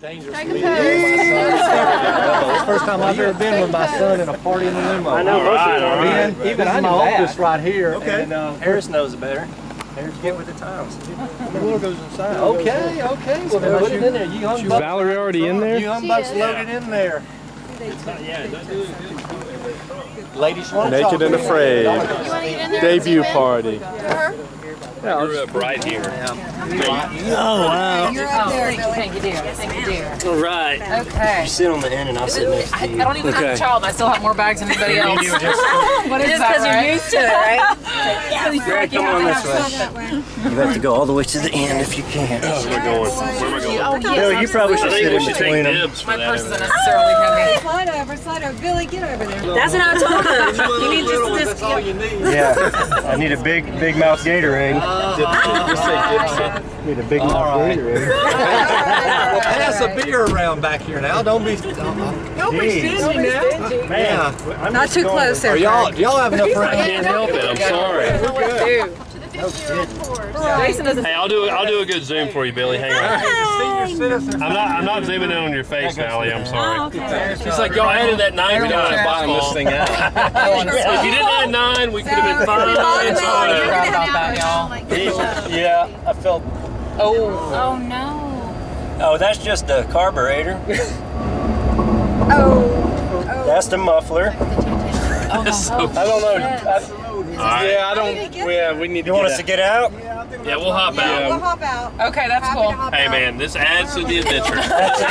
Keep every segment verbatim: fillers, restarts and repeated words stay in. dangerous. Take a pose. First time I've ever been with my son in a party in the limo. I know. All right, all right. Ben, even I knew that. This right here. Okay. And, uh, Harris knows it better. Get with the times. The water goes inside. Okay, okay. Well, so put it in there. You unbox. Valerie already in there? You unbox, loaded in there. Yeah, don't do it. Ladies, Naked and Afraid debut party. Yeah, we're up right here. Yeah. Oh, wow. You're up there, Billy. Thank you, dear. Thank you, dear. All right. Okay. You sit on the end and I'll sit next to you. I don't even okay. have a child. I still have more bags than anybody else. Just because right? you're used to it, right? Yeah, yeah, right, come on this way. You have to go all the way to the end if you can. Oh, we're going. Where are we going? Oh, yes, Billy, you probably should sit in between them. My purse isn't necessarily heavy. Slide over, slide over. Billy, get over there. That's what I told her. You need just this. That's all you need. Yeah. I need a big, big mouth Gatorade. Uh, Dipsy. Need a big mouth right. Gatorade. Well, pass a beer around back here now. Don't be, uh, don't be stingy now. Man, yeah. Not too close there. Y'all, y'all have enough room. I can't help it. I'm sorry. We're good. Hey, I'll do I'll do a good zoom for you, Billy. Hang on. I'm not I'm not zooming in on your face, Allie. I'm sorry. Oh, okay. It's like y'all added that nine to bottom this thing out. If you didn't add nine, we could have been fine. Yeah, I felt. Oh. Oh no. Oh, that's just the carburetor. Oh. That's the muffler. Oh, I don't know. Right. Yeah, I don't. Yeah, we, we need. You to want us out. to get out? Yeah, I think yeah we'll hop out. Yeah, we'll hop out. Okay, that's Happy cool. Hey, out. man, this adds to the adventure.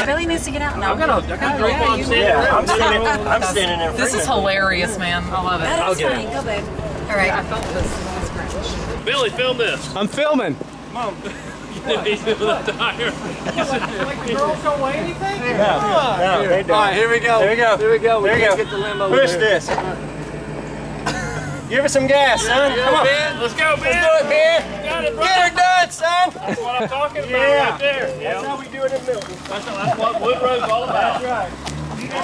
Billy needs to get out. No, I'm gonna. I'm gonna oh, yeah, standing yeah, I'm standing. In, I'm standing in. This is hilarious, man. I love it. That is funny. Go, babe. All right, I felt this scratch. Billy, film this. I'm filming. Mom. He's in the tire. Like the girls don't weigh anything? Yeah. No, they don't. All right, here we go. Here we go. Here we go. Here we go. Get the limo. Push this. Give her some gas, son. Come on, Ben. Let's go, Ben. Let's do it, Ben. Got it, brother. Get her done, son. That's what I'm talking about yeah. right there. That's yeah. how we do it in Milton. That's, that's what Woodrow's all about. That's right. That's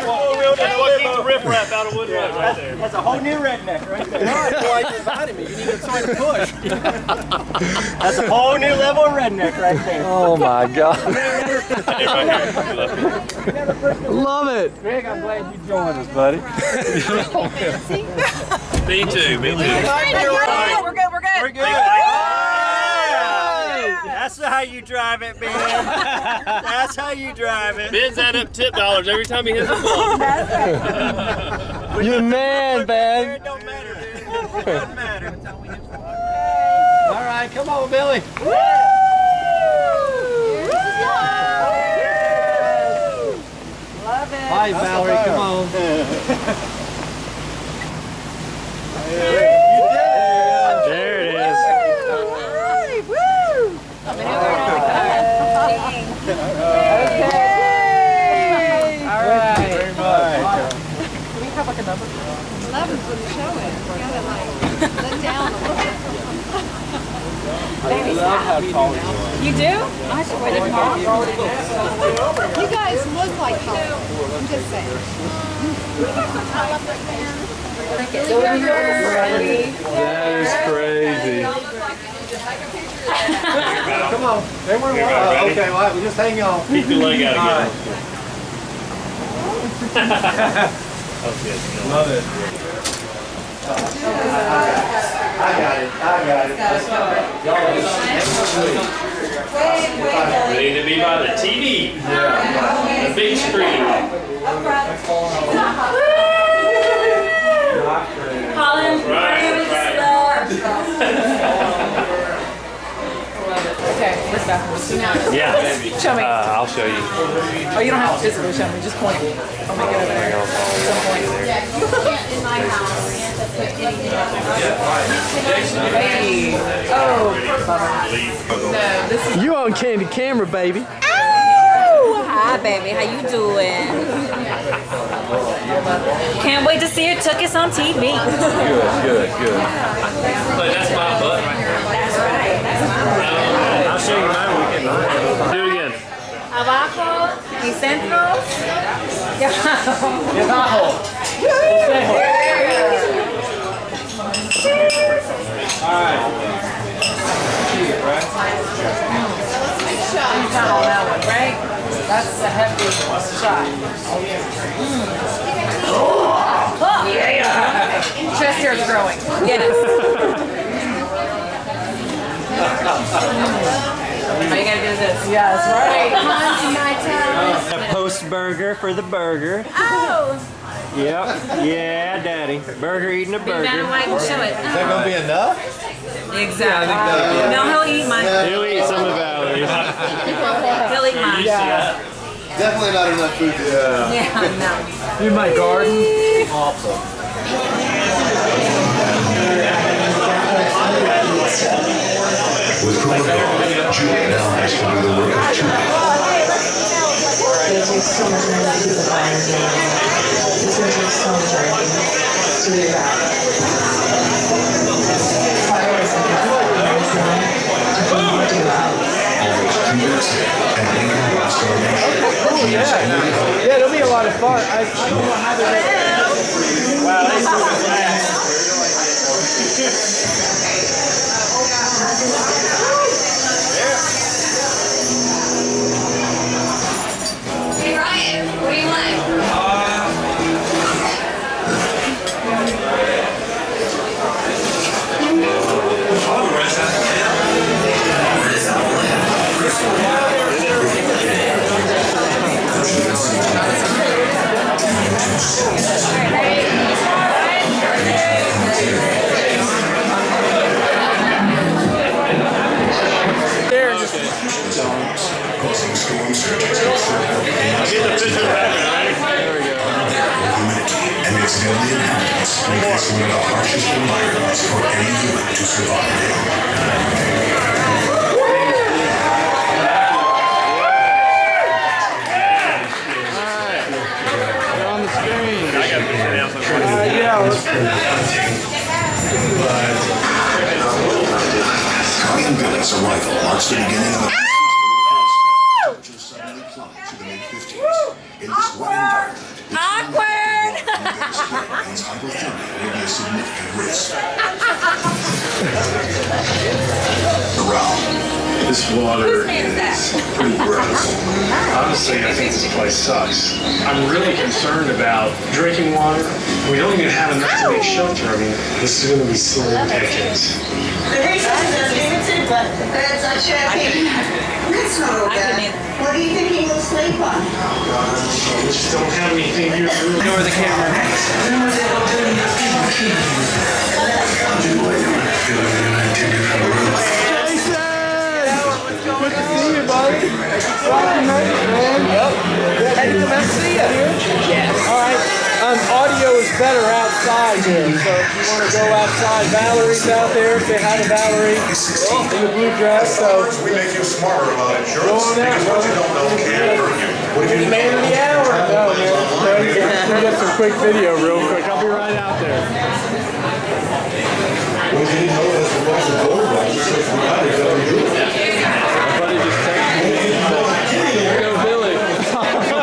what, that's what keeps the riprap out of Woodrow yeah. right there. That's a whole new redneck right there. That's why you invited me. You need to try to push. That's a whole new level of redneck right there. Oh, my God. Love it. Greg, I'm glad you joined us, buddy. Me too, me too. We're good, we're good. We're good. That's how you drive it, Ben. That's how you drive it. Ben's add up tip dollars every time he hits a ball. You're man, Ben. It don't matter, dude. It doesn't matter. All right, come on, Billy. Love it. Bye, Valerie. Come on. Yeah. There it is. Okay. All right. Thank you very much. Do we have like a number? eleven for the show. It. You got to like let down a little bit. I love how tall you are. You do? Yeah. I should wear the top. You guys look like tall. I'm just saying. We got some tall up there. That is crazy. Come on. Everyone uh, okay, well, right, we just hang on. Keep your leg out again. Love it. I got it. I got it. That's all right. Y'all are ready to be by the T V. Yeah. The big screen. Colin, right, right. Okay, we're backwards. Yeah, baby. Show me. Uh, I'll show you. Oh, you don't have to physically show me. Just point. I'll make it over there. Some point. Yeah, you can't in my house. Hey. Oh. No, this is. You on candy camera, baby. Oh, hi, baby. How you doing? Can't wait to see your tuchus on T V. Good, good, good. But that's my butt right there. That's right. That's my butt. Do it again. Abajo y centro. Abajo. All right. You got all that one, right? That's a heavy shot. Mm. Oh, yeah. Chest hair is growing. Yes. All you gotta do is this. Yes, right. The post burger for the burger. Oh! Yep. Yeah, Daddy. Burger eating a burger. Is that gonna be enough? Exactly. Uh, no, he'll eat mine. He'll eat some of ours. He'll eat mine. Yeah. Definitely not enough food to uh, yeah, no. In my garden. Awesome. With Woodrow, Julie now has to do the work of two people. There's just so much more to the fire game. This is just so much to do about it. Fire is like a good thing to do about it. Almost two minutes in, and Lincoln wants to make sure. Oh, yeah. Yeah, it'll be a lot of fun. I, I don't know how to do it. Wow, that's so fast. Hey Ryan, what do you like? This is going to be slim pickings. The reason is but that's not champagne. That's not okay. What do you think he will sleep on? I just don't have anything here. Ignore the camera. Jason! Good to see you, buddy. Yep. Hey, it's nice to see you. Yes. All right. Um, audio is better outside here, so if you want to go outside, Valerie's out there. Say hi to Valerie in the blue dress. So we make you smarter about insurance because what you don't know can hurt you. What if you made in the hour? No, man. Let's get some quick video real quick. I'll be right out there. Well, you didn't know that's a bunch of gold rush. You said, "Why did you do that?" My buddy just texted me. Here goes Billy.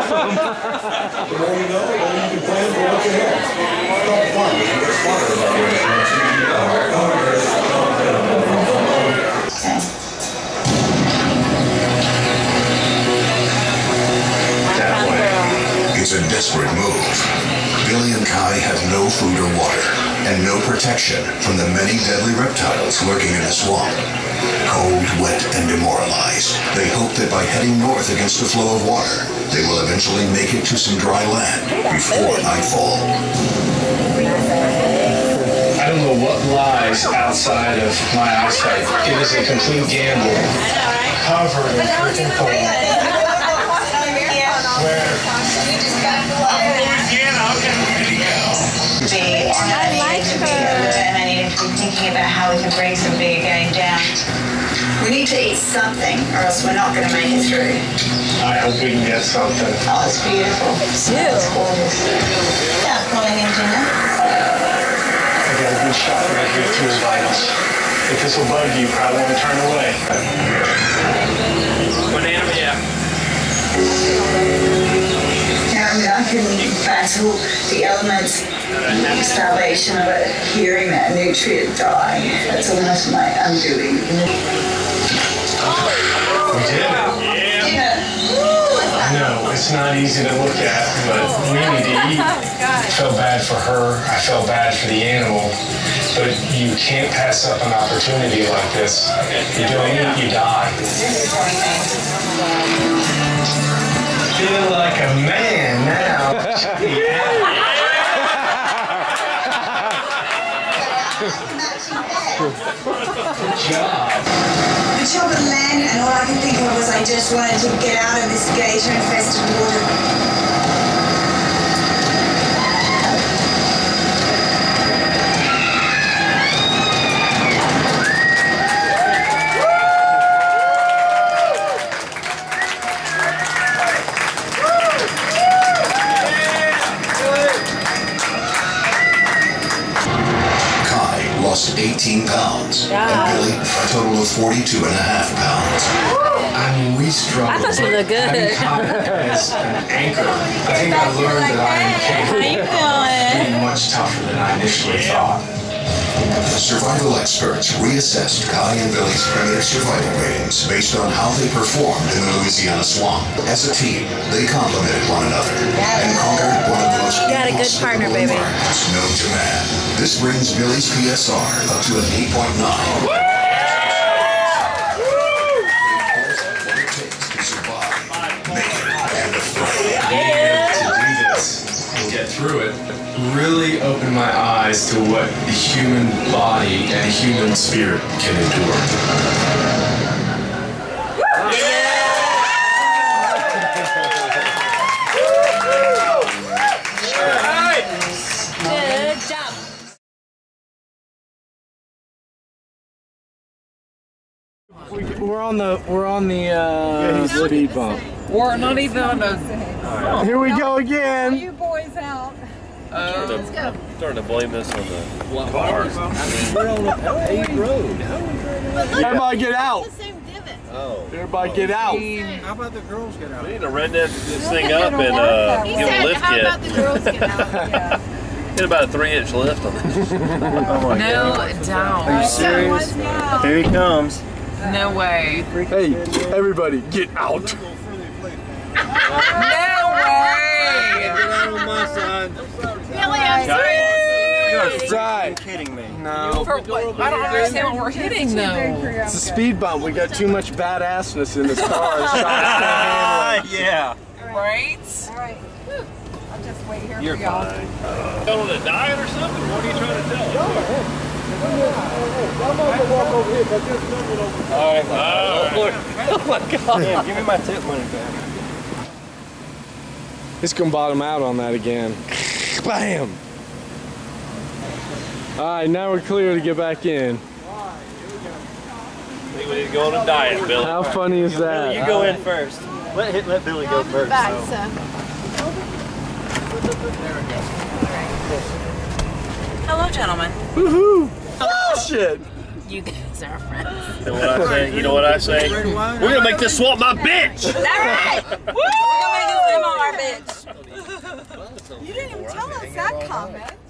The more you know, the more you can plan for what you have. Why not plan? It's smarter about it. That way, it's a desperate move. Billy and Kai have no food or water, and no protection from the many deadly reptiles lurking in the swamp. Cold, wet, and demoralized, they hope that by heading north against the flow of water, they will eventually make it to some dry land before nightfall. I don't know what lies outside of my eyesight. It is a complete gamble, covered in freaking cold. Where? I like her. And I need to be thinking about how we can break some big gang down. We need to eat something, or else we're not going to make it through. I hope we can get something. Oh, it's beautiful. It's beautiful. Yeah, calling in dinner. I got a good shot right here through his vitals. If this will bug you, probably won't turn away. Banana, yeah. I mean, I can battle the elements, starvation of it, hearing that nutrient die. That's almost my undoing. Oh, yeah. Yeah. Yeah. Ooh, It's not easy to look at, but we need to eat. I felt bad for her. I felt bad for the animal. But you can't pass up an opportunity like this. You don't eat, you die. Feel like a man now. Good job. The children ran, and all I could think of was I just wanted to get out of this gator-infested water. Kai lost eighteen pounds. Yeah. And Billy, a total of forty-two and a half pounds. I mean, we struggled. I thought you looked good. As an anchor, I think I learned that I am capable of being much tougher than I initially thought. Survival experts reassessed Kai and Billy's primitive survival ratings based on how they performed in the Louisiana swamp. As a team, they complemented one another and conquered one of the most you got a good partner, baby. Known to man. This brings Billy's P S R up to an eight point nine. Through it, really opened my eyes to what the human body and the human spirit can endure. Yeah. Good job. We're on the we're on the uh, speed bump. We're not even on a. Here we go again. Out. Uh, starting, to, Let's go. starting to blame us on the cars. I mean, we're on the L eight road. Everybody get out. The same divot. Oh. Everybody oh. get out. How about the girls get out? We need to run this, this thing up and uh, give said, a lift how kit. How about the girls get out? Yeah. Get about a three inch lift on this. Oh my no God. Doubt. Are you serious? Here he comes. No way. Hey, everybody get out. Right. You're kidding me. No. For what? I don't understand what we're hitting though. It's a speed bump. We got too much badassness in this car. uh, yeah. Right? Alright. I'll just wait here You're for y'all. Uh, going to diet or something? What are you trying to tell us? Alright. Oh, oh my God. Damn, give me my tip money back. It's going to bottom out on that again. Bam! Alright, now we're clear to get back in. I think we need to go on a diet, Billy. How funny is that? You go in first. Let, hit, let Billy go first. Back, so. There we go. Hello, gentlemen. Woohoo! Oh, shit! You guys are friends. You know what I say? You know what I say? We're gonna make this swamp my bitch! That's right! Woo! We're gonna make this swamp our bitch! You didn't even tell us that comment.